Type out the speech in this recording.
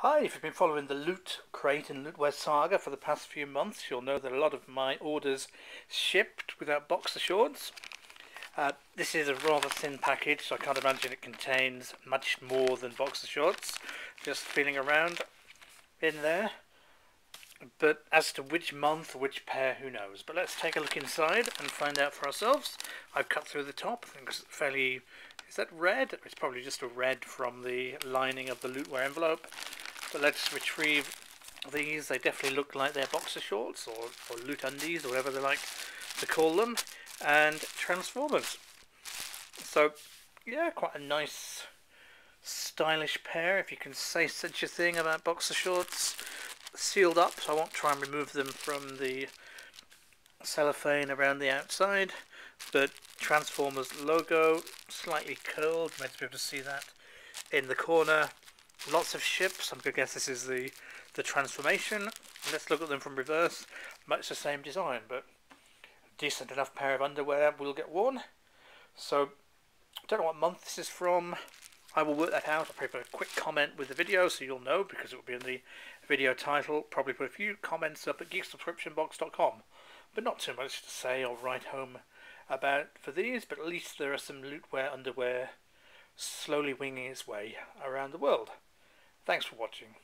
Hi, if you've been following the Loot Crate and Lootwear saga for the past few months, you'll know that a lot of my orders shipped without box assurance. This is a rather thin package, so I can't imagine it contains much more than box assurance. Just feeling around in there. But as to which month, which pair, who knows. But let's take a look inside and find out for ourselves. I've cut through the top. I think it's fairly... Is that red? It's probably just a red from the lining of the Lootwear envelope. But let's retrieve these. They definitely look like they're boxer shorts or loot undies or whatever they like to call them. And Transformers. So, yeah, quite a nice stylish pair, if you can say such a thing about boxer shorts. Sealed up, so I won't try and remove them from the cellophane around the outside. But Transformers logo, slightly curled, meant to be able to see that in the corner. Lots of ships. I'm going to guess this is the transformation. Let's look at them from reverse. Much the same design, but a decent enough pair of underwear will get worn. So, don't know what month this is from. I will work that out. I'll probably put a quick comment with the video so you'll know, because it will be in the video title. Probably put a few comments up at geeksubscriptionbox.com. But not too much to say or write home about for these, but at least there are some Lootwear underwear slowly winging its way around the world. Thanks for watching.